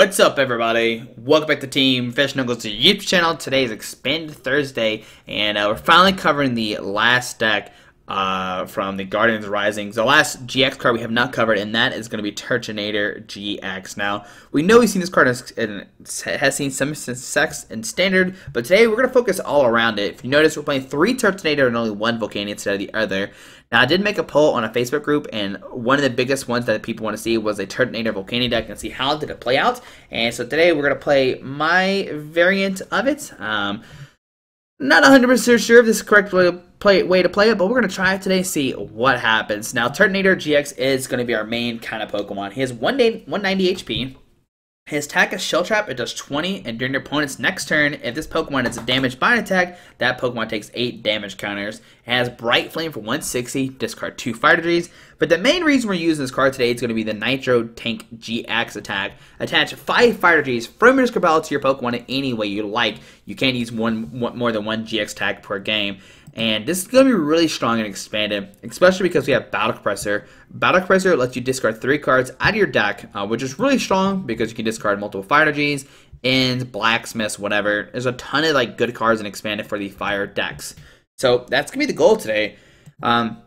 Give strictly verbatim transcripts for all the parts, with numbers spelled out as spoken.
What's up, everybody? Welcome back to Team Fresh Knuckles' YouTube channel. Today is Expanded Thursday, and uh, we're finally covering the last deck uh, from the Guardians Rising. The last G X card we have not covered, and that is going to be Turtonator G X. Now, we know we've seen this card and has seen some success in Standard, but today we're going to focus all around it. If you notice, we're playing three Turtonator and only one Volcanion instead of the other. Now, I did make a poll on a Facebook group, and one of the biggest ones that people want to see was a Turtonator Volcanion deck and see how did it play out. And so today we're going to play my variant of it. Um, not one hundred percent sure if this is the correct way to play, way to play it, but we're going to try it today and see what happens. Now, Turtonator G X is going to be our main kind of Pokemon. He has one ninety H P. His attack is Shell Trap. It does twenty, and during your opponent's next turn, if this Pokemon is damaged by an attack, that Pokemon takes eight damage counters. It has Bright Flame for one sixty, discard two Fire Trees. But the main reason we're using this card today is going to be the Nitro Tank G X attack. Attach five Fire Trees from your Skyfield to your Pokemon in any way you like. You can't use one, one more than one G X attack per game. And this is going to be really strong and expanded, especially because we have Battle Compressor. Battle Compressor lets you discard three cards out of your deck, uh, which is really strong because you can discard multiple Fire Energies, Ends, Blacksmiths, whatever. There's a ton of like good cards and expanded for the Fire decks. So that's going to be the goal today. Um,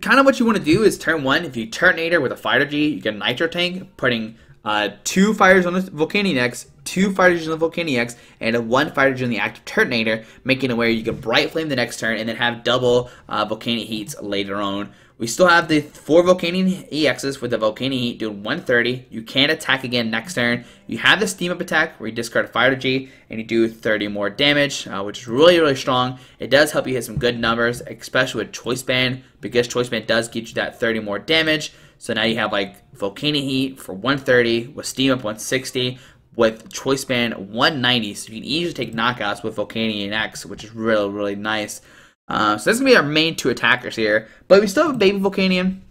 kind of what you want to do is turn one, if you Turtonator with a Fire Energy, you get a Nitro Tank, putting uh, two Fires on the Volcanion X, two Fighters on the Volcanion X, and a one Fighter on the active Turtonator, making it where you can Bright Flame the next turn and then have double uh, Volcanion Heats later on. We still have the four Volcanion E Xs with the Volcanion Heat doing one thirty. You can attack again next turn. You have the Steam Up attack where you discard a Fire G and you do thirty more damage, uh, which is really, really strong. It does help you hit some good numbers, especially with Choice Band, because Choice Band does get you that thirty more damage. So now you have like Volcanion Heat for one thirty with Steam Up one sixty. With Choice Band one ninety, so you can easily take knockouts with Volcanion X, which is really, really nice. Uh, so that's going to be our main two attackers here, but we still have Baby Volcanion.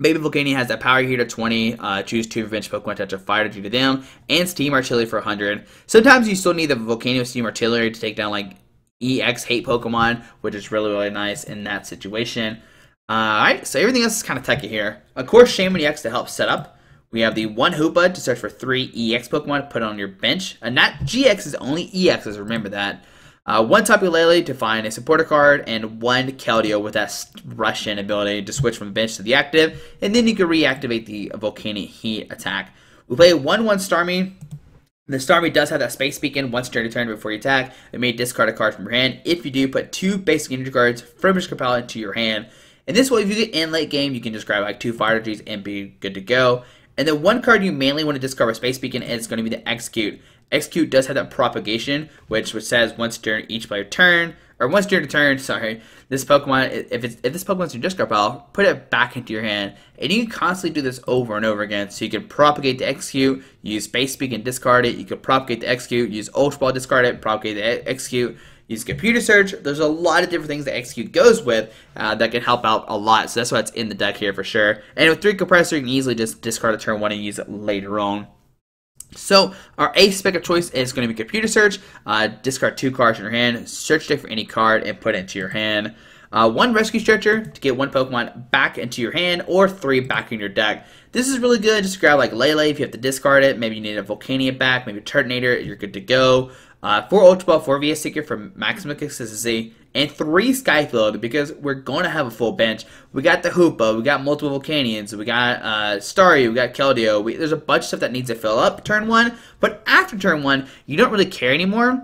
Baby Volcanion has that power here to twenty, uh, choose two revenge Pokemon, attach a Fire Energy to them, and Steam Artillery for one hundred. Sometimes you still need the Volcanion with Steam Artillery to take down like E X hate Pokemon, which is really, really nice in that situation. Uh, Alright, so everything else is kind of techy here. Of course, Shaymin E X to help set up. We have the one Hoopa to search for three E X Pokemon to put on your bench. And that G X is only E Xs, remember that. Uh, one Tapu Lele to find a supporter card, and one Keldeo with that rush in ability to switch from bench to the active. And then you can reactivate the Volcanion Heat attack. We play one one Starmie. The Starmie does have that Vespiquen once during your turn before you attack. It may discard a card from your hand. If you do, put two basic energy cards from your Skyfield into your hand. And this way, if you get in late game, you can just grab like two Fire Energies and be good to go. And then one card you mainly want to discard with Vespiquen is going to be the Exeggcute. Exeggcute does have that propagation, which which says once during each player turn, or once during a turn, sorry, this Pokemon, if it's if this Pokemon's in your discard pile, put it back into your hand. And you can constantly do this over and over again. So you can propagate the Exeggcute, use Vespiquen, discard it. You can propagate the Exeggcute, use Ultra Ball, discard it, propagate the Exeggcute, use Computer Search. There's a lot of different things that Exeggcute goes with uh, that can help out a lot. So that's why it's in the deck here for sure. And with three Compressor, you can easily just discard a turn one and use it later on. So our ace spec of choice is going to be Computer Search. Uh, discard two cards in your hand, search deck for any card, and put it into your hand. Uh, one Rescue Stretcher to get one Pokemon back into your hand, or three back in your deck. This is really good. Just grab like Lele if you have to discard it. Maybe you need a Volcanion back, maybe a Turtonator, you're good to go. Uh, four Ultra Ball, four V S Seeker for maximum consistency, and three Skyfield because we're going to have a full bench. We got the Hoopa, we got multiple Volcanions, we got uh, Staryu, we got Keldeo. We, there's a bunch of stuff that needs to fill up turn one, but after turn one, you don't really care anymore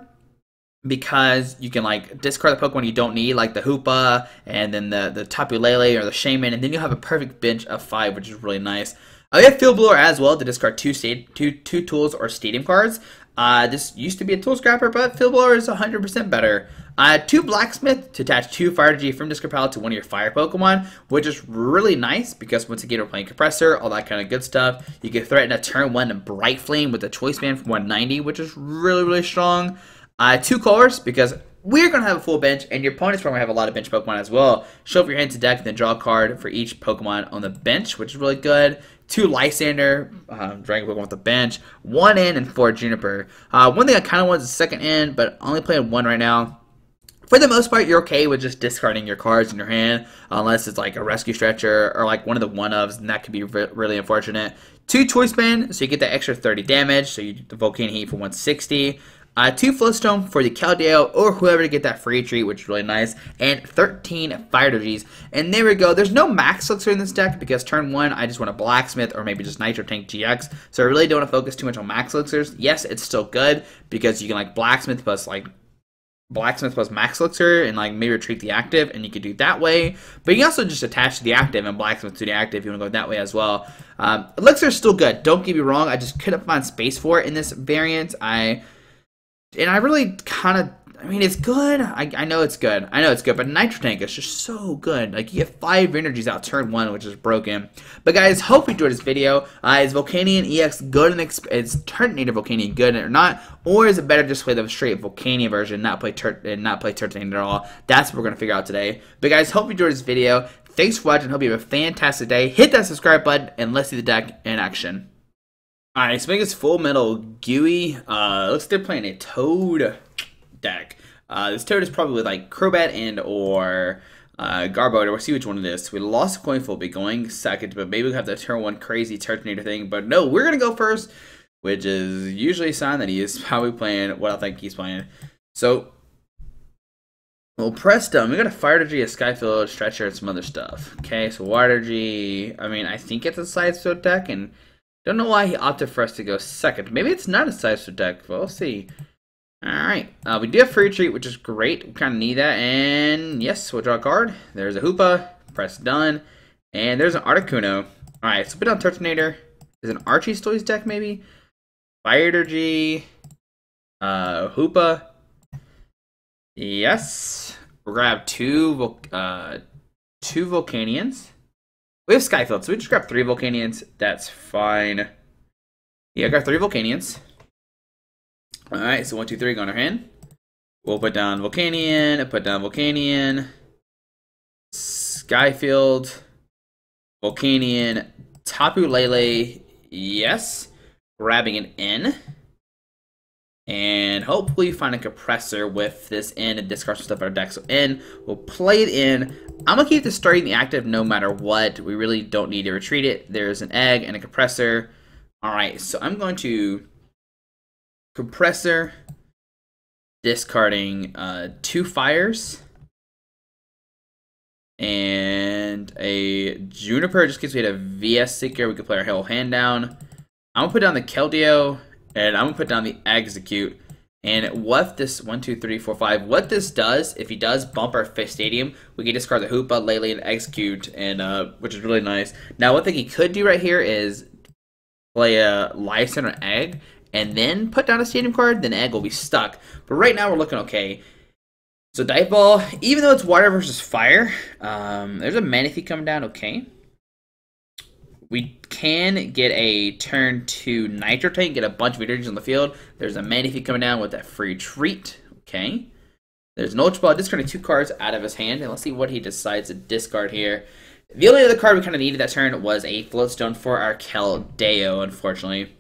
because you can like discard the Pokemon you don't need, like the Hoopa, and then the, the Tapu Lele or the Shaymin, and then you'll have a perfect bench of five, which is really nice. Uh, we have Field Blower as well to discard two, state, two, two tools or stadium cards. Uh, this used to be a tool scrapper, but Field Blower is one hundred percent better. Uh, two Blacksmith to attach two Fire G from discard pile to one of your Fire Pokemon, which is really nice because once again we're playing Compressor, all that kind of good stuff. You can threaten a turn one and Bright Flame with a Choice Band from one ninety, which is really, really strong. Uh, two Colress because we're going to have a full bench, and your opponent's probably have a lot of bench Pokemon as well. Shuffle your hand to deck, then draw a card for each Pokemon on the bench, which is really good. Two Lysandre, um, Dragon Pokemon off the bench. One in and four Juniper. Uh, one thing I kind of want is a second in, but only playing one right now. for the most part, you're okay with just discarding your cards in your hand, unless it's like a Rescue Stretcher or like one of the one-ofs, and that could be re really unfortunate. Two Choice Band, so you get the extra thirty damage, so you do the Volcanion Heat for one sixty. Uh, two Float Stone for the Keldeo or whoever to get that free treat, which is really nice. And thirteen Fire Energies. And there we go. There's no Max Elixir in this deck because turn one, I just want a Blacksmith or maybe just Nitro Tank G X. So I really don't want to focus too much on Max Elixirs. Yes, it's still good because you can like Blacksmith plus like Blacksmith plus Max Elixir and like maybe retreat the active, and you could do it that way. But you can also just attach to the active and Blacksmith to the active if you want to go that way as well. Um, Elixir is still good. Don't get me wrong. I just couldn't find space for it in this variant. I... And I really kind of, I mean, it's good. I, I know it's good. I know it's good. But Nitro Tank is just so good. Like, you get five energies out turn one, which is broken. But, guys, hope you enjoyed this video. Uh, is Volcanion E X good and exp is Turtonator Volcanion good or not? Or is it better just play the straight Volcanion version, not play Tur and not play Turtonator at all? That's what we're going to figure out today. But, guys, hope you enjoyed this video. Thanks for watching. Hope you have a fantastic day. Hit that subscribe button, and let's see the deck in action. Alright, so I think it's Full Metal Gooey. Uh, looks like they're playing a Toad deck. Uh, this Toad is probably with like Crobat and or uh, Garbodor. We'll see which one it is. We lost a coin flip. We'll be going second, but maybe we'll have that turn one crazy Turtonator thing. But no, we're going to go first, which is usually a sign that he is probably playing what I think he's playing. So, well, Preston, we got a Fire Energy, a Skyfield, Stretcher, and some other stuff. Okay, so Water Energy, I mean, I think it's a Sideshow deck, and don't know why he opted for us to go second. Maybe it's not a Sideshow deck, but we'll see. Alright, uh, we do have Free Treat, which is great. We kind of need that, and yes, we'll draw a card. There's a Hoopa, press done, and there's an Articuno. Alright, so put down Turtonator. There's an Archie's Toys deck, maybe? Fire Energy, uh, Hoopa. Yes, we'll grab two, Vol uh, two Volcanions. We have Skyfield, so we just grab three Volcanions. That's fine. Yeah, grab three Volcanions. Alright, so one, two, three, go on our hand. We'll put down Volcanion, put down Volcanion, Skyfield, Volcanion, Tapu Lele, yes. Grabbing an N. And hopefully find a compressor with this in and discard some stuff in our deck. So in, we'll play it in. I'm gonna keep the starting the active no matter what. We really don't need to retreat it. There's an egg and a compressor. Alright, so I'm going to compressor, discarding uh, two fires. And a Juniper, just in case we had a V S Seeker, we could play our whole hand down. I'm gonna put down the Keldeo. And I'm going to put down the Exeggcute. And what this, one, two, three, four, five, what this does, if he does bump our fifth stadium, we can discard the Hoopa, Lele, and Exeggcute, and, uh, which is really nice. Now, one thing he could do right here is play a Lysandre Egg, and then put down a stadium card, then Egg will be stuck. But right now, we're looking okay. So, Dive Ball, even though it's water versus fire, um, there's a Manaphy coming down okay. We can get a turn to Nitro Tank, get a bunch of energies on the field. There's a Manaphy coming down with that free treat. Okay. There's an Ultra Ball discarding two cards out of his hand. And let's see what he decides to discard here. The only other card we kind of needed that turn was a Float Stone for our Keldeo, unfortunately.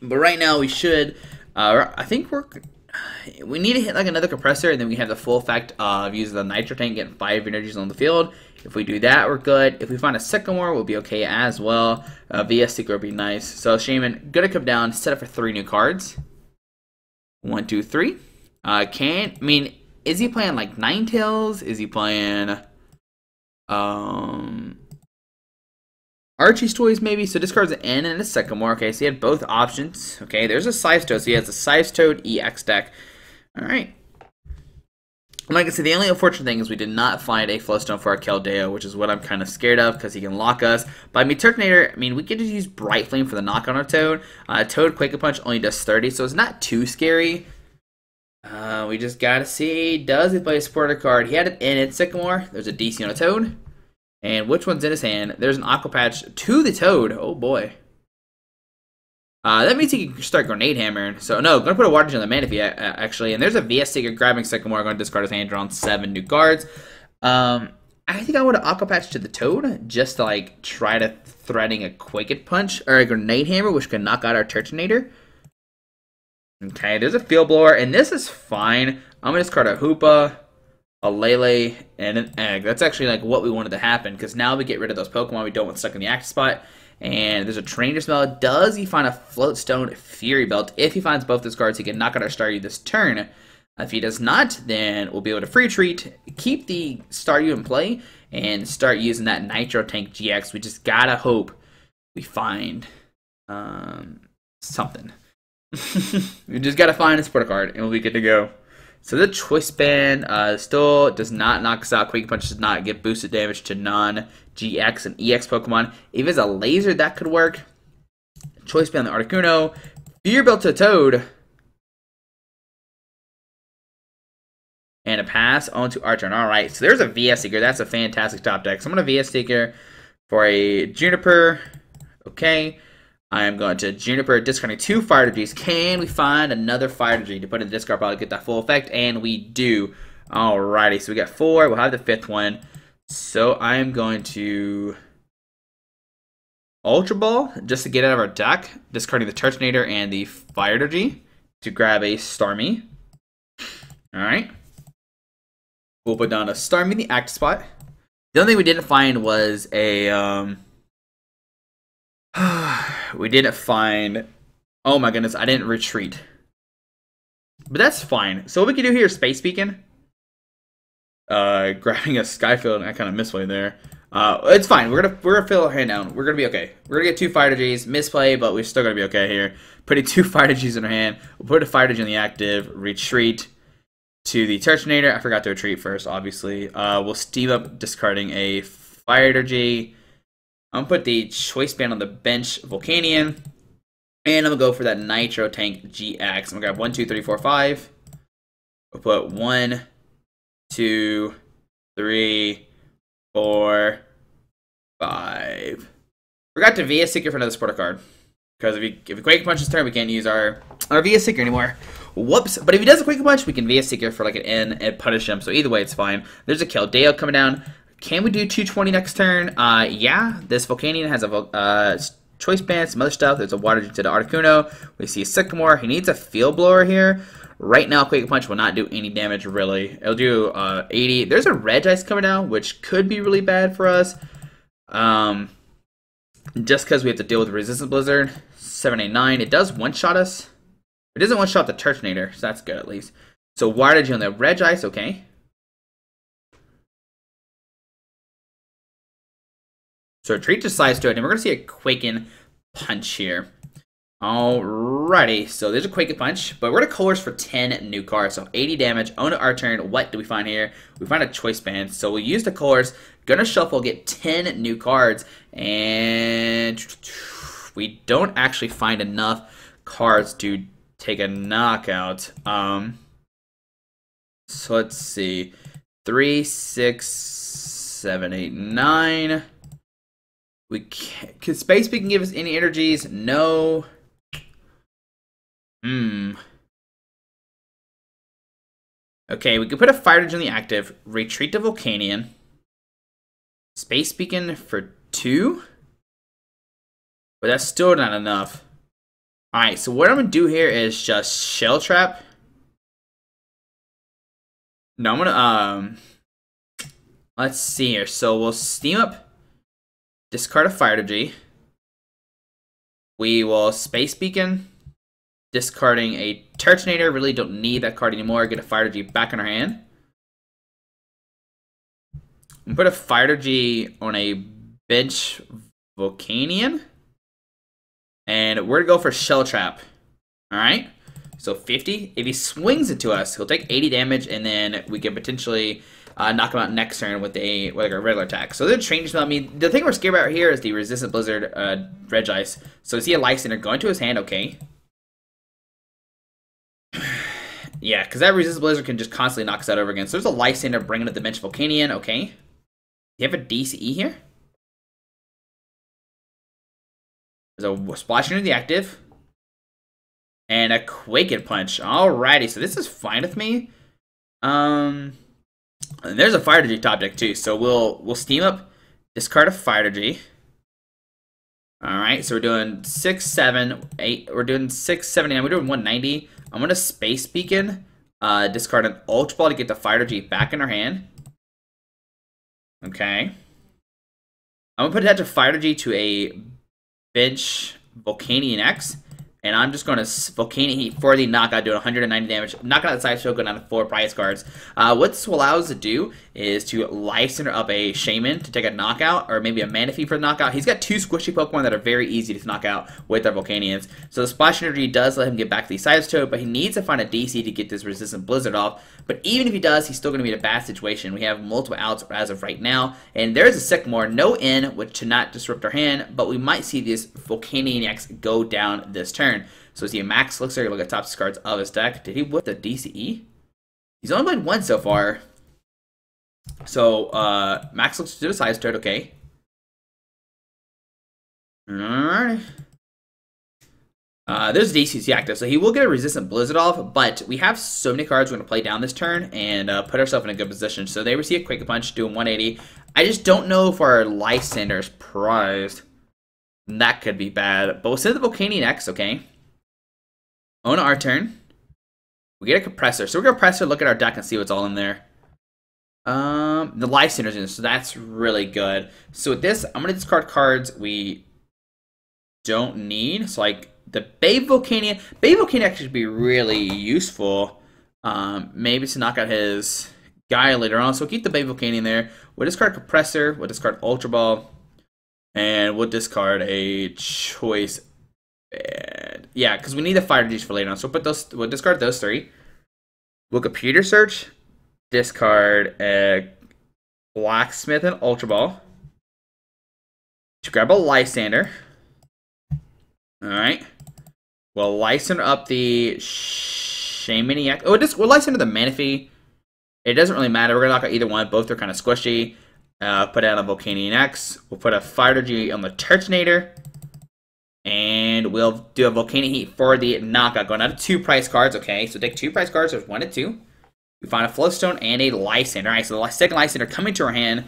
But right now we should, uh, I think we're, we need to hit like another compressor, and then we have the full effect of using the Nitro Tank, getting five energies on the field. If we do that, we're good. If we find a Sycamore, we'll be okay as well. Uh, V S Seeker would be nice. So Shaymin, gonna come down, set up for three new cards. One, two, three. Uh, can't. I mean, is he playing like Ninetales? Is he playing um Archie's Toys maybe? So discards an N and a Sycamore. Okay, so he had both options. Okay, there's a Seismitoad. So he has a Seismitoad E X deck. All right. Like I said, the only unfortunate thing is we did not find a Float Stone for our Keldeo, which is what I'm kind of scared of because he can lock us. But I mean, Turtonator, I mean, we could just use Bright Flame for the knock on our Toad. Uh, Toad Quake Punch only does thirty, so it's not too scary. Uh, we just gotta see, does he play a supporter card? He had it in it, Sycamore. There's a D C on a Toad. And which one's in his hand? There's an Aqua Patch to the Toad. Oh boy. Uh, that means he can start Grenade Hammering. So, no, I'm going to put a Water Energy on the Manaphy, actually. And there's a V S Seeker grabbing Sycamore. I'm going to discard his hand, draw on seven new cards. Um, I think I would have Aqua Patch to the Toad just to, like, try to threaten a Quake Punch or a Grenade Hammer, which can knock out our Turtonator. Okay, there's a Field Blower, and this is fine. I'm going to discard a Hoopa, a Lele, and an Egg. That's actually like what we wanted to happen, because now we get rid of those Pokemon we don't want stuck in the active spot. And there's a Trainer Spell. Does he find a Float Stone Fury Belt? If he finds both discards, he can knock out our Staryu this turn. If he does not, then we'll be able to free treat, keep the Staryu in play, and start using that Nitro Tank G X. We just gotta hope we find um, something. We just gotta find a support card, and we'll be good to go. So the Choice Band uh, still does not knock us out. Quick Punch does not get boosted damage to non-G X and E X Pokemon. If it's a Laser, that could work. Choice Band on the Articuno. Fear Belt to Toad. And a pass on to our turn. All right, so there's a V S Seeker. That's a fantastic top deck. So I'm going to V S Seeker for a Juniper. Okay. I am going to Juniper, discarding two Fire Energies. Can we find another Fire Energy to put in the discard pile to get that full effect? And we do. All righty, so we got four. We'll have the fifth one. So I am going to Ultra Ball just to get out of our deck, discarding the Turtonator and the Fire Energy to grab a Starmie. All right. We'll put down a Starmie in the active spot. The only thing we didn't find was a, um, we didn't find, oh my goodness, I didn't retreat. But that's fine. So what we can do here is Vespiquen. Uh, grabbing a Skyfield, and I kind of missed one there. Uh, it's fine. We're gonna we're gonna fill our hand down. We're gonna be okay. We're gonna get two Fire Energies. Misplay, but we're still gonna be okay here. Putting two Fire Energies in our hand. We'll put a Fire Energy in the active. Retreat to the Turtonator. I forgot to retreat first, obviously. Uh, we'll steam up, discarding a Fire Energy. I'm going to put the Choice Band on the bench, Volcanion. And I'm going to go for that Nitro Tank G X. I'm going to grab one, two, three, four, five. We'll put one, two, three, four, five. Forgot to V S Seeker for another supporter card. Because if we, if we Quake Punch this turn, we can't use our, our V S Seeker anymore. Whoops. But if he does a Quick Punch, we can V S Seeker for like an N and punish him. So either way, it's fine. There's a Keldeo coming down. Can we do two twenty next turn? Uh, yeah. This Volcanion has a uh, Choice Band, some other stuff. There's a Water Jet to the Articuno. We see a Sycamore. He needs a Field Blower here. Right now, Quick Punch will not do any damage, really. It'll do uh, eighty. There's a Regice coming down, which could be really bad for us. Um, just because we have to deal with Resistance Blizzard. seven eight nine. It does one-shot us. It doesn't one shot the Turtonator, so that's good at least. So why did you on the Regice? Okay. So retreat to size to it, and we're gonna see a Quaking Punch here. Alrighty, so there's a Quaking Punch, but we're gonna Colress for ten new cards, so eighty damage. On our turn, what do we find here? We find a Choice Band, so we'll use the Colress. Gonna shuffle, get ten new cards, and we don't actually find enough cards to take a knockout. Um, so let's see. Three, six, seven, eight, nine. We can't, can Vespiquen can give us any energies? No. Hmm. Okay, we can put a Fire Energy in the active. Retreat to Volcanion. Vespiquen for two. But that's still not enough. Alright, so what I'm going to do here is just Shell Trap. No, I'm going to, um, let's see here. So we'll Steam Up, discard a Fire Energy. We will Vespiquen, discarding a Turtonator. Really don't need that card anymore. Get a Fire Energy back in our hand. And put a Fire Energy on a bench Volcanion. And we're going to go for Shell Trap. Alright? So fifty. If he swings it to us, he'll take eighty damage, and then we can potentially uh, knock him out next turn with a, with a regular attack. So they're changing about me. The thing we're scared about here is the Resistant Blizzard uh, Regice. So is he a Lysandre going to his hand? Okay. Yeah, because that Resistant Blizzard can just constantly knock us out over again. So there's a Lysandre bringing up the bench Volcanion. Okay. Do you have a D C E here? There's a Splash into the active. And a Quaking Punch. Alrighty, so this is fine with me. Um, and there's a Fire Energy top deck too. So we'll we'll steam up, discard a Fire Energy. Alright, so we're doing six, seven, eight, we're doing six, seven, nine, we're doing one ninety. I'm going to Space Beacon, uh, discard an Ultra Ball to get the Fire Energy back in her hand. Okay. I'm going to put that to Fire Energy to a bench Volcanion X, and I'm just going to Volcanion Heat for the knockout, doing one hundred ninety damage. Knocking out the side show, going down to four prize cards. Uh, what this allows to do is to Lysandre up a Shaymin to take a knockout, or maybe a Manaphy for the knockout. He's got two squishy Pokemon that are very easy to knock out with our Volcanions. So the Splash Energy does let him get back to the side show, but he needs to find a D C to get this Resistant Blizzard off. But even if he does, he's still going to be in a bad situation. We have multiple outs as of right now, and there is a Sycamore, no in, which to not disrupt our hand, but we might see this Volcanion X go down this turn. So is he a max elixir? Look at top six cards of his deck. Did he whip the D C E? He's only played one so far. So uh, max elixir to the side start. Okay. All right. Uh, there's D C C active, so he will get a Resistant Blizzard off, but we have so many cards we're going to play down this turn and uh, put ourselves in a good position. So they receive a Quick Punch, doing one eighty. I just don't know if our Lysandre is prized. That could be bad. But we'll send the Volcanion X, okay. On our turn, we get a Compressor. So we're going to Compressor, look at our deck, and see what's all in there. Um, the Lysandre's in, so that's really good. So with this, I'm going to discard cards we don't need. So like the Babe Volcanion. Babe Volcanion X should be really useful. Um, maybe to knock out his guy later on. So we'll keep the Babe Volcanion there. We'll discard Compressor. We'll discard Ultra Ball. And we'll discard a Choice Band. Yeah, because we need the Fire Energies for later on. So we'll put those. We'll discard those three. We'll Computer Search, discard a Blacksmith and Ultra Ball. To grab a Lysandre. All right. We'll Lysandre up the Shaymin E X. Oh, we'll Lysandre the Manaphy. It doesn't really matter. We're gonna knock out either one. Both are kind of squishy. Uh, put out a Volcanion X. We'll put a Fire Energy on the Turtonator. And we'll do a Volcanion Heat for the knockout. Going out of two price cards, okay. So take two price cards. There's one and two. We find a Float Stone and a Lysandre. Alright, so the second Lysandre coming to our hand.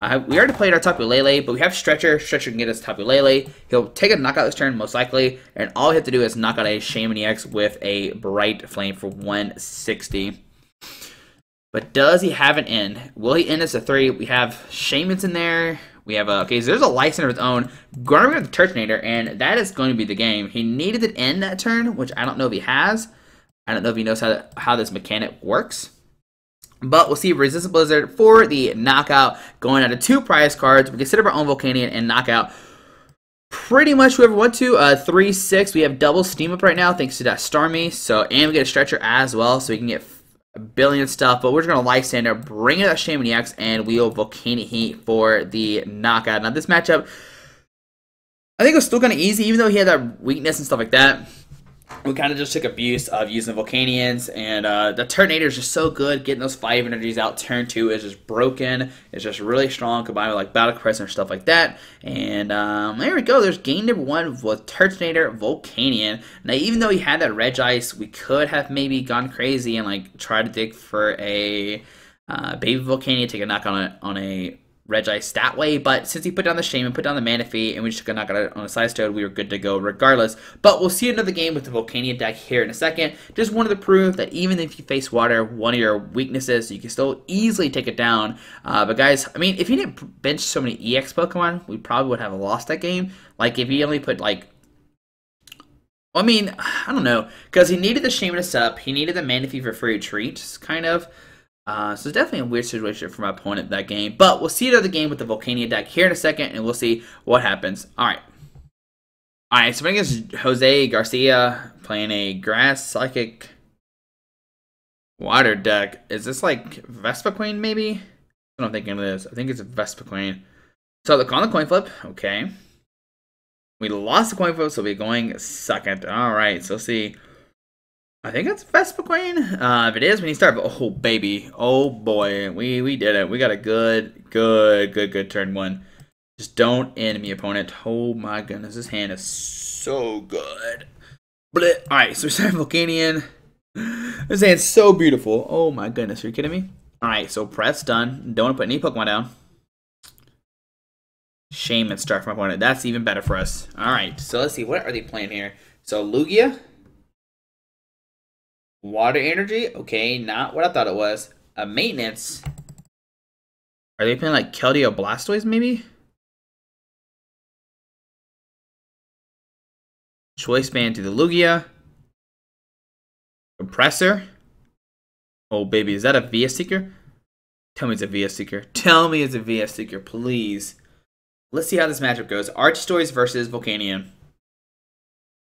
Uh, we already played our Tapu Lele, but we have Stretcher. Stretcher can get us Tapu Lele. He'll take a knockout this turn, most likely. And all we have to do is knock out a Shaymin E X with a Bright Flame for one sixty. But does he have an end? Will he end as a three? We have Shaymin's in there. We have a, okay, so there's a Lysandre of his own. Going with the Turtonator, and that is going to be the game. He needed an end that turn, which I don't know if he has. I don't know if he knows how, how this mechanic works. But we'll see Resistant Blizzard for the knockout. Going out of two prize cards. We can set up our own Volcanion and knockout. Pretty much whoever wants to. Uh, three six. We have double Steam Up right now thanks to that Starmie. So, and we get a Stretcher as well, so we can get a billion stuff, but we're just going to Lysandre, bring it up Shaymin E X, and we'll Volcanion Heat for the knockout. Now, this matchup, I think it was still kind of easy, even though he had that weakness and stuff like that. We kind of just took abuse of using the Volcanions, and uh, the Turtonator is just so good. Getting those five energies out, turn two is just broken. It's just really strong, combined with like Battle Crest and stuff like that. And um, there we go. There's game number one with Turtonator Volcanion. Now, even though he had that Regice, we could have maybe gone crazy and like tried to dig for a uh, Baby Volcanion, take a knock on a, on a Regice that way, but since he put down the Shaymin, put down the Manaphy, and we just took a knock out on a Seismitoad, we were good to go regardless. But we'll see another game with the Volcanion deck here in a second. Just wanted to prove that even if you face water, one of your weaknesses, you can still easily take it down. Uh, but guys, I mean, if you didn't bench so many E X Pokemon, we probably would have lost that game. Like, if you only put, like, I mean, I don't know, because he needed the Shaymin to set up, he needed the Manaphy for free retreats, kind of. Uh, so it's definitely a weird situation for my opponent that game. But we'll see another game with the Volcanion deck here in a second, and we'll see what happens. All right. All right, so we're against Jose Garcia playing a Grass Psychic Water deck. Is this like Vespiquen maybe? That's what I'm thinking of this. I think it's Vespiquen. So they're on the coin flip. Okay. We lost the coin flip, so we're going second. All right, so let's see. I think that's Vespiquen. Uh, if it is, we need to start. Oh, baby. Oh, boy. We we did it. We got a good, good, good, good turn one. Just don't end me, opponent. Oh, my goodness. This hand is so good. Blech. All right, so we start Volcanion. This hand's so beautiful. Oh, my goodness. Are you kidding me? All right, so press done. Don't want to put any Pokemon down. Shame and start from my opponent. That's even better for us. All right, so let's see. What are they playing here? So Lugia. Water energy? Okay, not what I thought it was. A maintenance. Are they playing like Keldeo Blastoise maybe? Choice Band to the Lugia. Compressor. Oh baby, is that a V S Seeker? Tell me it's a V S Seeker. Tell me it's a V S Seeker, please. Let's see how this matchup goes. Archie's versus Volcanion.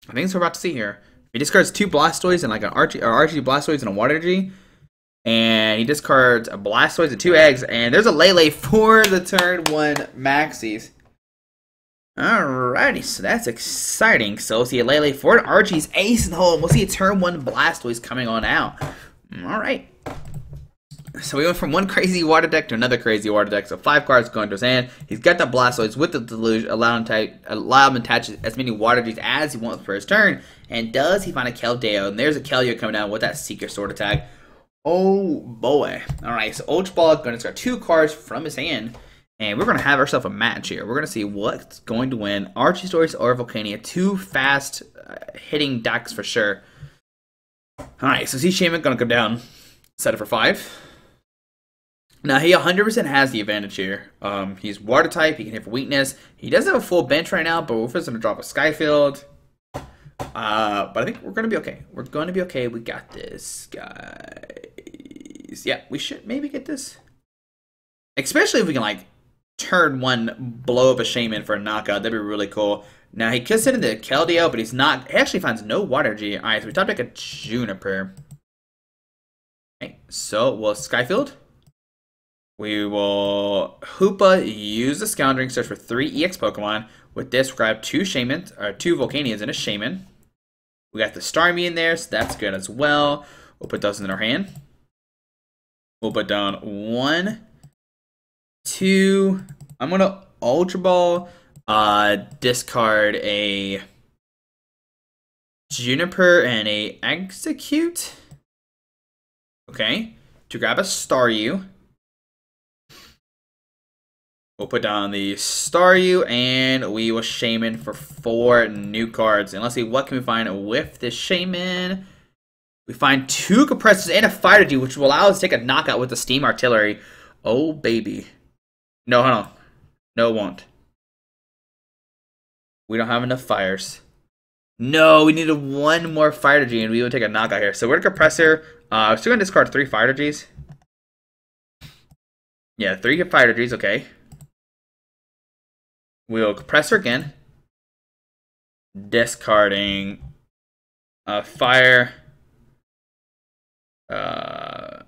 I think that's what we're about to see here. He discards two Blastoise and like an Archie, or Archie Blastoise and a Water Energy. And he discards a Blastoise and two eggs. And there's a Lele for the turn one Maxis. Alrighty, so that's exciting. So we'll see a Lele for an Archie's Ace in the Hole. We'll see a turn one Blastoise coming on out. Alright. So we went from one crazy water deck to another crazy water deck. So five cards going to his hand. He's got the Blastoise with the Deluge, allowing him to attach as many water energies as he wants for his turn. And does he find a Keldeo? And there's a Keldeo coming down with that Seeker Sword attack. Oh boy. Alright, so Ultra Ball is going to discard two cards from his hand. And we're going to have ourselves a match here. We're going to see what's going to win. Archie's or Volcania. Two fast uh, hitting decks for sure. Alright, so see Shaymin going to come down. Set it for five. Now, he one hundred percent has the advantage here. Um, he's water type. He can hit for weakness. He doesn't have a full bench right now, but we're first going to drop a Skyfield. Uh, but I think we're going to be okay. We're going to be okay. We got this, guys. Yeah, we should maybe get this. Especially if we can, like, turn one, blow up a Shaymin for a knockout. That'd be really cool. Now, he kicks it into Keldeo, but he's not. He actually finds no water G. All right, so we top deck a Juniper. Okay, so we'll Skyfield. We will Hoopa, use the Scoundering, search for three E X Pokemon. With this, we'll grab two Shaymin, or two Volcanions and a Shaymin. We got the Starmie in there, so that's good as well. We'll put those in our hand. We'll put down one, two. I'm going to Ultra Ball, uh, discard a Juniper and a Exeggcute. Okay, to grab a Staryu. We'll put down the Staryu, and we will Shaymin for four new cards. And let's see what can we find with this Shaymin. We find two Compressors and a Fire Energy, which will allow us to take a knockout with the Steam Artillery. Oh, baby. No, hold on. No, it won't. We don't have enough fires. No, we needed one more Fire Energy, and we will take a knockout here. So we're a Compressor. Uh, we're still going to discard three Fire Energies. Yeah, three Fire Energies, okay. We'll Compressor again, discarding uh, fire, uh,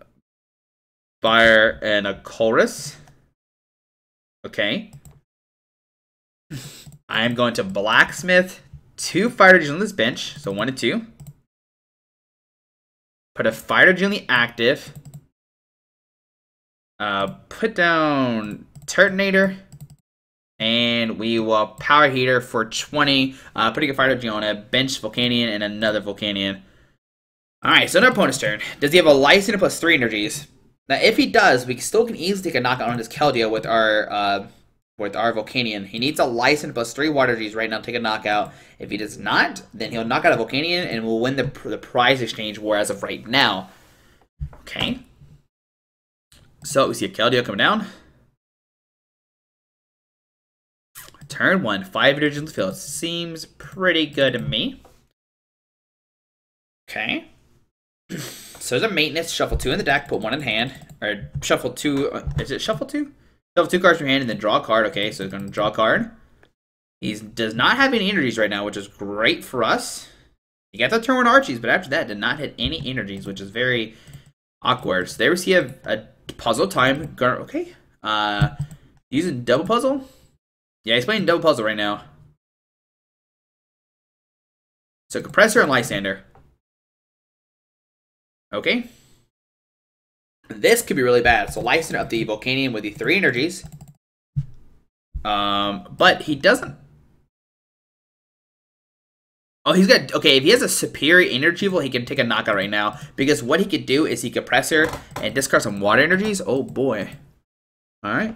fire, and a Colress. Okay. I am going to Blacksmith, two Fire Energy on this bench, so one and two. Put a Fire Energy on the active. Uh, put down Turtonator. And we will Power Heater for twenty, uh, putting a Fire Energy on a bench Volcanion and another Volcanion. Alright, so another opponent's turn. Does he have a Lysandre plus three energies? Now, if he does, we still can easily take a knockout on this Keldeo with our uh, with our Volcanion. He needs a Lysandre plus three water energies right now to take a knockout. If he does not, then he'll knock out a Volcanion and we'll win the, the prize exchange war as of right now. Okay. So, we see a Keldeo coming down. Turn one, five energies in the field. Seems pretty good to me. Okay. So there's a maintenance. Shuffle two in the deck. Put one in hand. Or shuffle two. Uh, is it shuffle two? Shuffle two cards from hand and then draw a card. Okay, so he's going to draw a card. He does not have any energies right now, which is great for us. He got the turn one Archie's, but after that did not hit any energies, which is very awkward. So there we see a, a puzzle time. Okay. Uh, using double puzzle. Yeah, he's playing double puzzle right now. So Compressor and Lysandre. Okay. This could be really bad. So Lysandre up the Volcanion with the three energies. Um, but he doesn't. Oh, he's got, okay, if he has a superior energy level, he can take a knockout right now. Because what he could do is he Compressor and discard some water energies. Oh boy. Alright.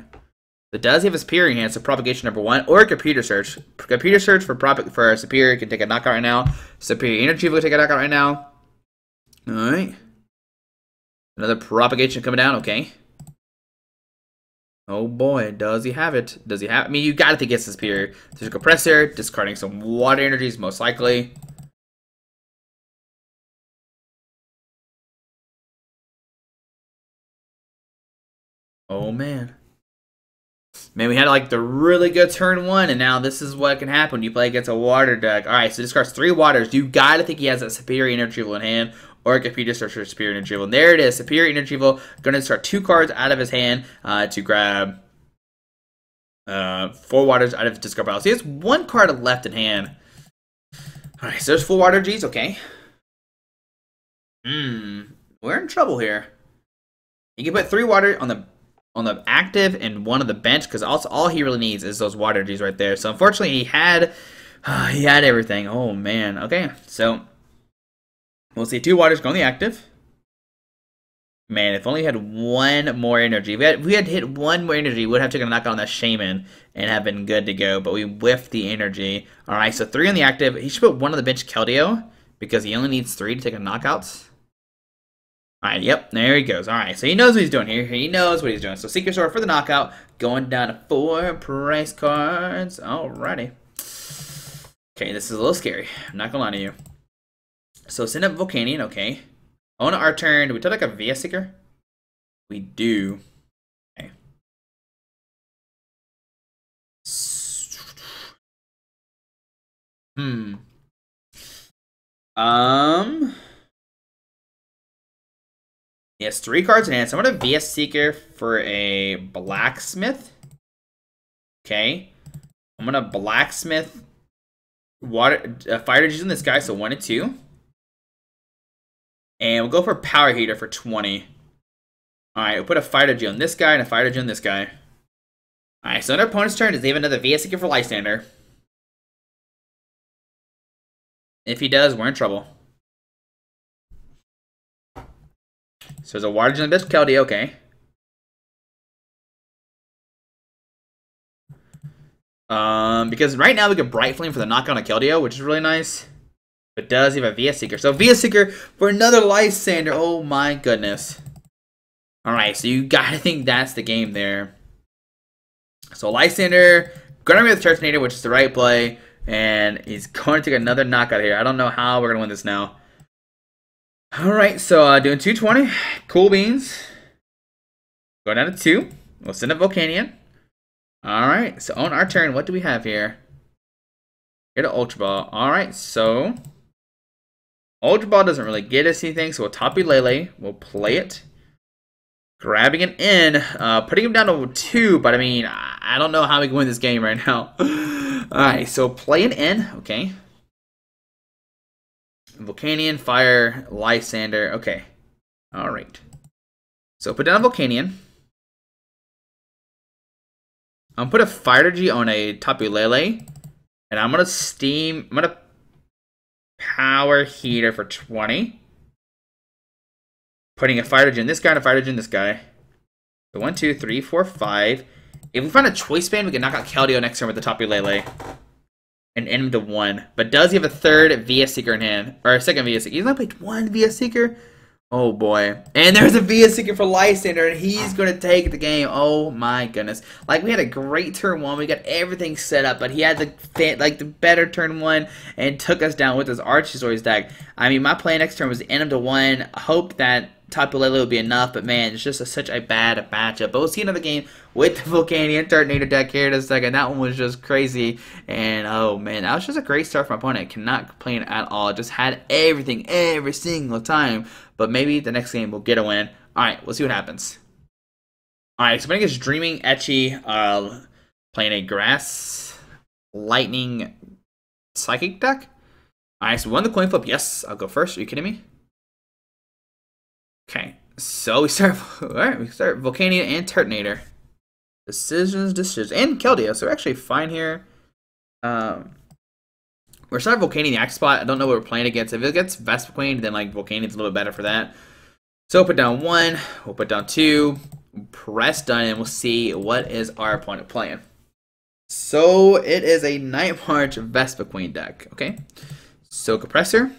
It does have a superior hand, so propagation number one, or computer search. Computer search for prop for superior can take a knockout right now. Superior energy will take a knockout right now. Alright. Another propagation coming down, okay. Oh boy, does he have it? Does he have it? I mean, you gotta think it's superior. There's a compressor, discarding some water energies, most likely. Oh man. Man, we had like the really good turn one, and now this is what can happen when you play against a water deck. Alright, so discards three waters. You gotta think he has that superior energy in hand, or a computer search for superior energy. And there it is, superior energy. Gonna start two cards out of his hand uh, to grab uh, four waters out of his discard pile. So he has one card left in hand. Alright, so there's four water Gs, okay. Hmm, we're in trouble here. You can put three water on the on the active and one on the bench, because also all he really needs is those water energies right there. So unfortunately he had uh, he had everything. Oh man. Okay, so we'll see two waters go on the active. Man, if only he had one more energy. If we had, if we had hit one more energy, we would have taken a knock on that Shaymin and have been good to go, but we whiffed the energy. Alright, so three on the active. He should put one on the bench Keldeo, because he only needs three to take a knockout. Alright, yep, there he goes. Alright, so he knows what he's doing here. He knows what he's doing. So Seeker Sword for the knockout. Going down to four price cards. Alrighty. Okay, this is a little scary. I'm not gonna lie to you. So send up Volcanion, okay. On our turn, do we take like a V S Seeker? We do. Okay. Hmm. Um... He has three cards in hand, so I'm going to V S Seeker for a Blacksmith. Okay. I'm going to Blacksmith water, uh, Fire Energies on this guy, so one and two. And we'll go for Power Heater for twenty. Alright, we'll put a Fire Energy on this guy and a Fire Energy on this guy. Alright, so on our opponent's turn, does he have another V S Seeker for Lysandre? If he does, we're in trouble. So there's a water gem bench Keldeo, okay. Um, because right now we get Bright Flame for the knockout on Keldeo, which is really nice. But does he have a V S Seeker? So V S Seeker for another Lysandre. Oh my goodness. Alright, so you gotta think that's the game there. So Lysandre, gonna be with Turtonator, which is the right play, and he's gonna take another knockout here. I don't know how we're gonna win this now. Alright, so uh, doing two twenty. Cool beans. Going down to two. We'll send up Volcanion. Alright, so on our turn, what do we have here? Get an Ultra Ball. Alright, so Ultra Ball doesn't really get us anything, so we'll Tapu Lele. We'll play it. Grabbing it in. Uh, putting him down to two, but I mean, I don't know how we can win this game right now. Alright, so play it in. Okay. Volcanion, Fire, Lysandre, okay. Alright. So put down a Volcanion. I'm gonna put a Fire Energy on a Tapu Lele. And I'm gonna steam I'm gonna Power Heater for twenty. Putting a Fire Energy in this guy and a Fire Energy in this guy. So one, two, three, four, five. If we find a Choice Band, we can knock out Keldeo next turn with the Tapu Lele. And end him to one. But does he have a third V S Seeker in hand? Or a second V S Seeker? He's only played one V S Seeker? Oh boy. And there's a V S Seeker for Lysandre, and he's going to take the game. Oh my goodness. Like, we had a great turn one. We got everything set up, but he had the like the better turn one and took us down with his Archie's Ace deck. I mean, my play next turn was to end him to one. Hope that Tapu Lele would be enough, but man, it's just a, such a bad matchup. But we'll see another game with the Volcanion Turtonator deck here in a second. That one was just crazy, and oh man, that was just a great start for my opponent. I cannot complain at all. Just had everything every single time, but maybe the next game we'll get a win. Alright, we'll see what happens. Alright, so my name is Dreaming Etchy, uh, playing a Grass Lightning Psychic deck. Alright, so we won the coin flip. Yes, I'll go first. Are you kidding me? Okay, so we start. All right, we start Volcanion and Turtonator. Decisions, decisions, and Keldeo. So we're actually fine here. Um, we're starting Volcanion in the axe spot. I don't know what we're playing against. If it gets Vespiquen, then like Volcanion's a little bit better for that. So we'll put down one. We'll put down two. Press done, and we'll see what is our opponent playing. So it is a Night March Vespiquen deck. Okay, so compressor.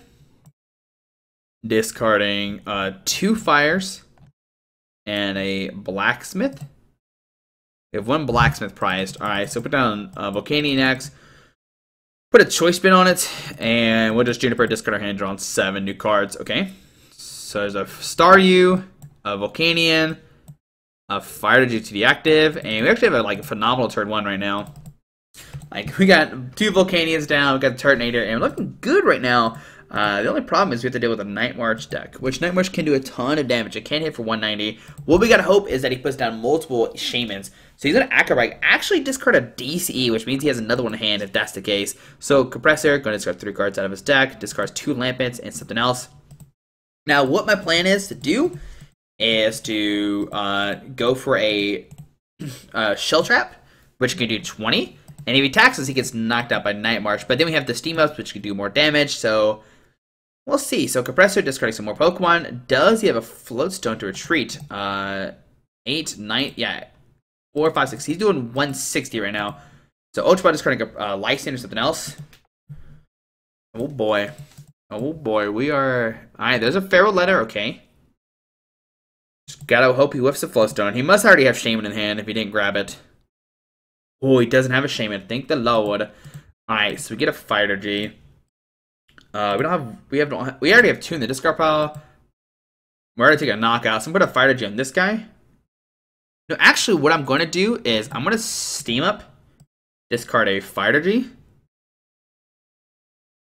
discarding uh, two fires and a blacksmith. We have one blacksmith prized. All right, so put down uh, Volcanion X, put a choice bin on it, and we'll just Juniper discard our hand, draw on seven new cards. Okay, so there's a Staryu, a Volcanion, a Fire to G two deactive, and we actually have a like phenomenal turn one right now. Like we got two Volcanions down, we got the Turtonator, and we're looking good right now. Uh, the only problem is we have to deal with a Night March deck, which Night March can do a ton of damage. It can hit for one ninety. What we gotta hope is that he puts down multiple Shaymins. So he's gonna Acrobike, actually discard a D C E, which means he has another one in hand if that's the case. So Compressor, gonna discard three cards out of his deck, discards two Lampets and something else. Now what my plan is to do is to uh, go for a uh, Shell Trap, which can do twenty. And if he taxes, he gets knocked out by Night March. But then we have the Steam Ups, which can do more damage, so we'll see. So Compressor discarding some more Pokemon. Does he have a Float Stone to retreat? Uh, eight, nine, yeah, four, five, six. He's doing one sixty right now. So Ultra Ball discarding a uh, Lysandre or something else. Oh boy, oh boy, we are. All right, there's a Feral Letter. Okay, just gotta hope he whiffs a Float Stone. He must already have Shaymin in hand if he didn't grab it. Oh, he doesn't have a Shaymin. Thank the Lord. All right, so we get a Fire Energy. Uh, we don't have we have don't we already have two in the discard pile. We already took a knockout, so I'm gonna put a Fire Energy on this guy. No, actually, what I'm gonna do is I'm gonna Steam Up, discard a Fire Energy,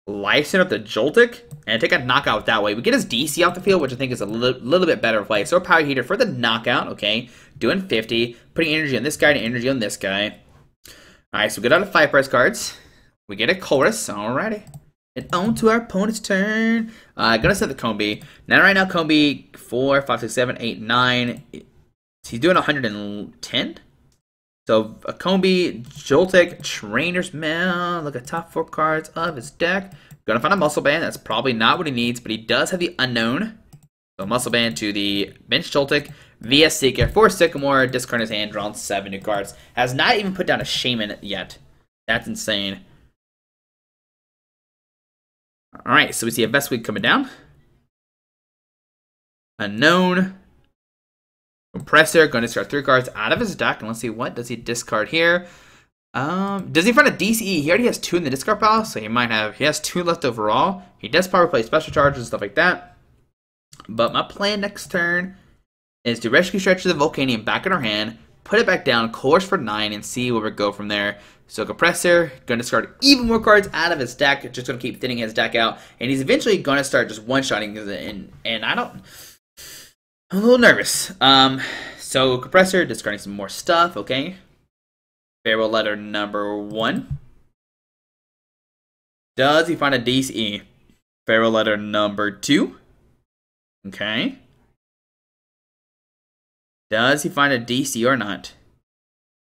Lysandre up the Joltik, and take a knockout that way. We get his D C off the field, which I think is a li little bit better play. So a Power Heater for the knockout. Okay, doing fifty, putting energy on this guy and energy on this guy. Alright, so we get out of five price cards. We get a Colress. Alrighty. And on to our opponent's turn. Uh, gonna set the Combee. Now, right now, Combee four, five, six, seven, eight, nine. He's doing one hundred ten. So, a Combee, Joltik, Trainer's Mail. Look at top four cards of his deck. Gonna find a Muscle Band. That's probably not what he needs, but he does have the Unknown. So, Muscle Band to the bench Joltik. V S Seeker for Sycamore, discard his hand, drawn seven new cards. Has not even put down a Shaymin yet. That's insane. Alright, so we see a Vespiquen coming down. Unknown. Compressor, going to discard three cards out of his deck. And let's see, what does he discard here? Um, does he find a D C E? He already has two in the discard pile, so he might have, he has two left overall. He does probably play special charges and stuff like that. But my plan next turn is to Rescue Stretcher the Volcanion back in our hand, put it back down, Colress for nine, and see where we go from there. So Compressor, going to discard even more cards out of his deck, just going to keep thinning his deck out, and he's eventually going to start just one-shotting, and, and I don't, I'm a little nervous. Um, so Compressor, discarding some more stuff, okay. Farewell Letter number one. Does he find a D C E? Farewell Letter number two. Okay. Does he find a D C or not?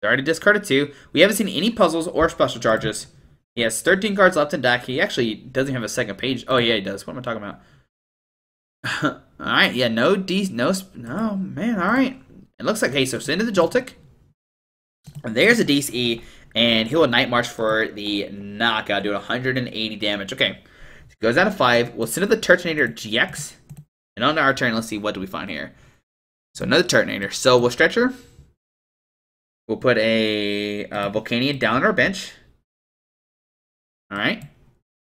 They already discarded two. We haven't seen any puzzles or special charges. He has thirteen cards left in deck. He actually doesn't have a second page. Oh yeah, he does. What am I talking about? All right, yeah, no D, no, no man. All right, it looks like hey, so send to the Joltik. And there's a D C, and he will Night March for the knockout, doing one hundred eighty damage. Okay, so goes out of five. We'll send to the Turtonator G X, and on to our turn. Let's see what do we find here. So another Turtonator. So we'll Stretcher. We'll put a, a Volcanion down on our bench. All right.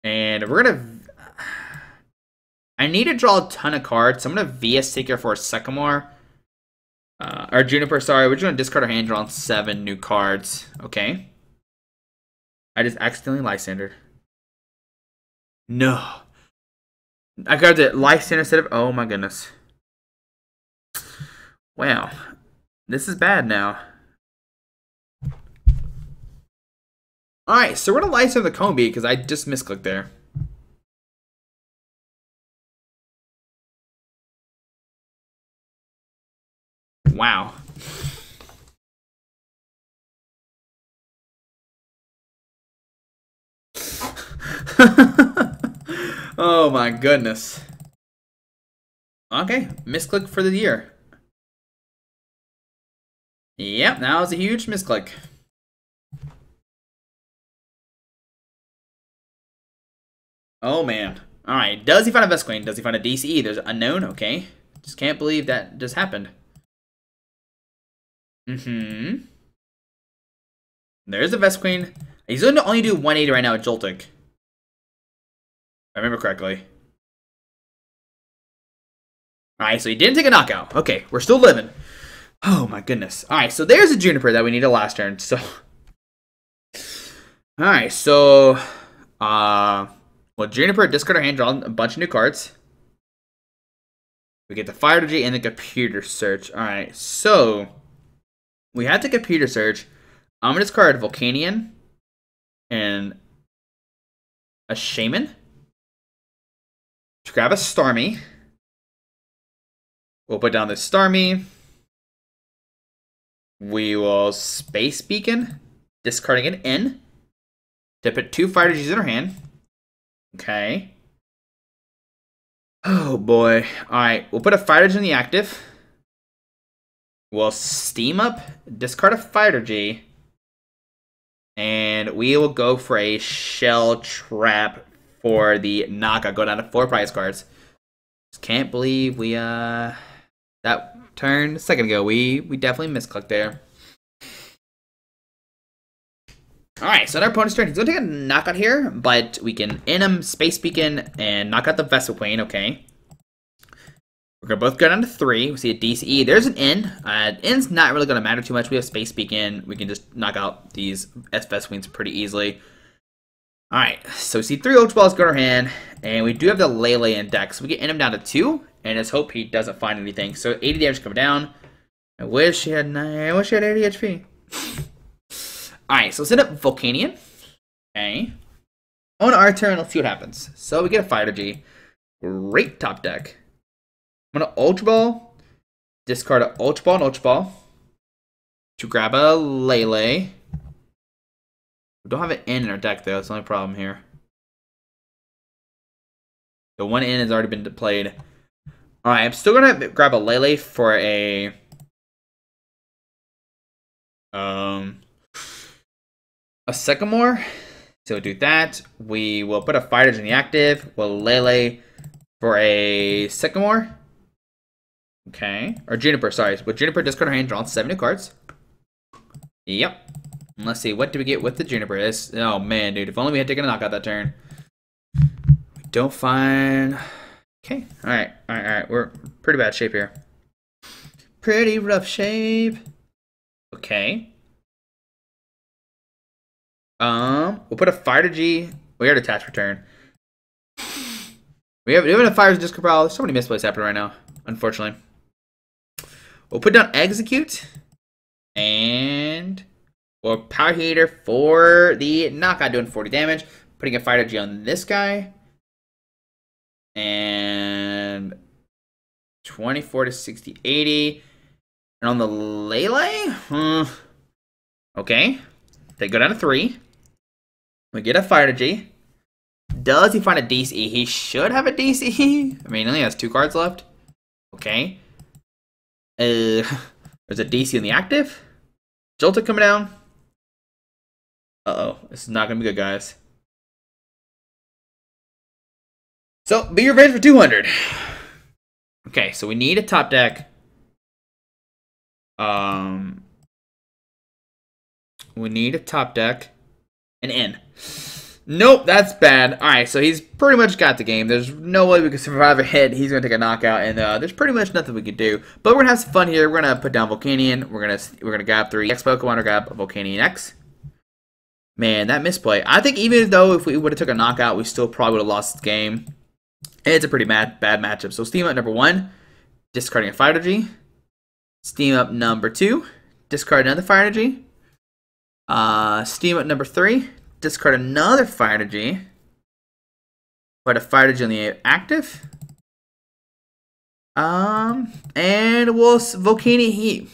And we're going to... I need to draw a ton of cards. So I'm going to V S Seeker for a Sycamore. Uh, or Juniper, sorry. We're just going to discard our hand, draw on seven new cards. Okay. I just accidentally Lysandre. No. I got the Lysandre instead of... Oh my goodness. Wow, this is bad now. Alright, so we're going to Lysandre the Combee because I just misclicked there. Wow. Oh my goodness. Okay, misclick for the year. Yep, that was a huge misclick. Oh man. Alright, does he find a Vespiquen? Does he find a D C E? There's unknown, okay. Just can't believe that just happened. Mm-hmm. There's the Vespiquen. He's going to only do one eighty right now at Joltik. If I remember correctly. Alright, so he didn't take a knockout. Okay, we're still living. Oh my goodness. Alright, so there's a Juniper that we needed last turn, so... Alright, so... Uh... Well, Juniper discard her hand, draw a bunch of new cards. We get the Fire Energy and the Computer Search. Alright, so... We had the Computer Search. I'm going to discard Volcanion and a Shaymin. Grab a Starmie. We'll put down the Starmie. We will Space Beacon, discarding an N. To put two Fire Energies in her hand. Okay. Oh boy. Alright, we'll put a Fire Energy in the active. We'll Steam Up, discard a Fire Energy. And we will go for a Shell Trap for the knockout. Go down to four prize cards. Just can't believe we, uh... that turn a second ago. We we definitely misclicked there. Alright, so on our opponent's turn, he's going to take a knockout here. But we can end him, Space Beacon, and knock out the Vespiquen. Okay. We're going to both go down to three. We see a D C E. There's an N. Uh, N's not really going to matter too much. We have Space Beacon. We can just knock out these Vespiquens pretty easily. Alright, so we see three Ultra Balls go in our hand. And we do have the Lele in deck. So we can end him down to two. And let's hope he doesn't find anything. So eighty damage coming down. I wish he had nine. I wish he had eighty H P. Alright, so send up Volcanion. Okay. On our turn, let's see what happens. So we get a Fire Energy. Great top deck. I'm going to Ultra Ball, discard an Ultra Ball and Ultra Ball, to grab a Lele. We don't have an N in our deck, though. That's the only problem here. The one N has already been played. Alright, I'm still going to grab a Lele for a... Um... A Sycamore. So we'll do that. We will put a Fighters in the active. We'll Lele for a Sycamore. Okay, or Juniper, sorry. But Juniper, discard her hand, drawn seven new cards. Yep. And let's see, what do we get with the Juniper? This, oh man, dude, if only we had taken a knockout that turn. We don't find... Okay, alright, alright, alright. We're pretty bad shape here. Pretty rough shape. Okay. Um, we'll put a Fire to G. We already attached return. We have, we have enough Fires to discard pile. There's so many misplays happening right now, unfortunately. We'll put down Exeggcute, and we'll Power Heater for the knockout, doing forty damage. Putting a Fire Energy on this guy, and twenty-four to sixty, eighty. And on the Lele, huh. Okay, they go down to three. We get a Fire Energy. Does he find a D C E? He should have a D C E. I mean, he only has two cards left. Okay. Uh, there's a D C in the active. Joltik coming down. Uh-oh. This is not going to be good, guys. So, be revenge for two hundred. Okay, so we need a top deck. Um, We need a top deck. An N. Nope, that's bad. Alright, so he's pretty much got the game. There's no way we can survive a hit. He's going to take a knockout, and uh, there's pretty much nothing we can do. But we're going to have some fun here. We're going to put down Volcanion. We're going to we're gonna grab three X Pokemon or grab Volcanion X. Man, that misplay. I think even though if we would have took a knockout, we still probably would have lost this game. It's a pretty bad, bad matchup. So Steam Up number one, discarding a Fire Energy. Steam Up number two, discard another Fire Energy. Uh, Steam Up number three. Discard another Fire Energy. Put a Fire Energy on the active. Um, and we'll Volcanion Heat.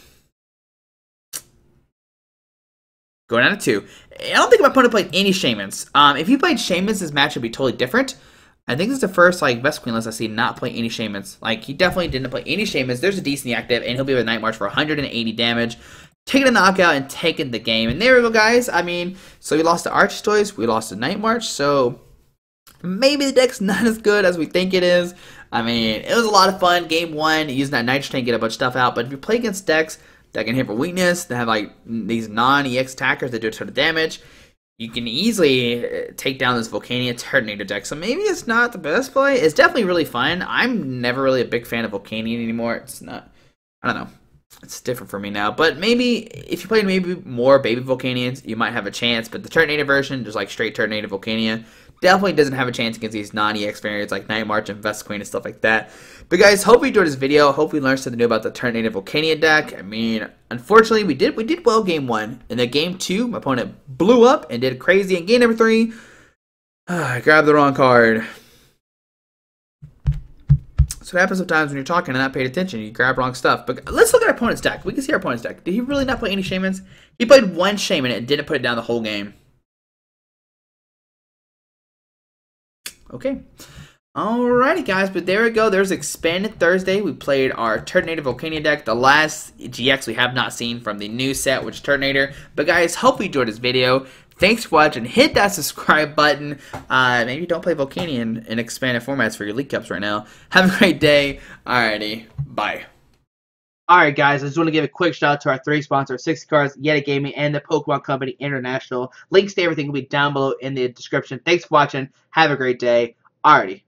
Going down to two. I don't think my opponent played any Shaymins. Um, if he played Shaymins, this match would be totally different. I think this is the first like Vespiquen list I see not play any Shaymins. Like he definitely didn't play any Shaymins. There's a decent active, and he'll be with Night March for one hundred eighty damage. Taking a knockout and taking the game. And there we go, guys. I mean, so we lost to Archie's Ace. We lost to Night March. So maybe the deck's not as good as we think it is. I mean, it was a lot of fun. Game one, using that Nitro Tank, get a bunch of stuff out. But if you play against decks that can hit for weakness, that have like these non-E X attackers that do a ton of damage, you can easily take down this Volcanion Turtonator deck. So maybe it's not the best play. It's definitely really fun. I'm never really a big fan of Volcanion anymore. It's not, I don't know. It's different for me now, but maybe if you play maybe more baby Volcanions, you might have a chance. But the Turtonator version, just like straight Turtonator Volcanion, definitely doesn't have a chance against these non-E X variants like Night March and Vespiquen and stuff like that. But guys, hope you enjoyed this video. Hope you learned something new about the Turtonator Volcanion deck. I mean, unfortunately, we did we did well game one, and then game two, my opponent blew up and did crazy. And game number three, I grabbed the wrong card. So it happens sometimes when you're talking and not paying attention. You grab wrong stuff. But let's look at our opponent's deck. We can see our opponent's deck. Did he really not play any Shaymins? He played one Shaymin and didn't put it down the whole game. Okay. Alrighty, guys. But there we go. There's Expanded Thursday. We played our Turtonator Volcanion deck. The last G X we have not seen from the new set, which is Turtonator. But guys, hope you enjoyed this video. Thanks for watching. Hit that subscribe button. Uh, maybe don't play Volcanion in expanded formats for your League Cups right now. Have a great day. Alrighty. Bye. Alright, guys. I just want to give a quick shout out to our three sponsors, sixty cards, Yeti Gaming, and the Pokemon Company International. Links to everything will be down below in the description. Thanks for watching. Have a great day. Alrighty.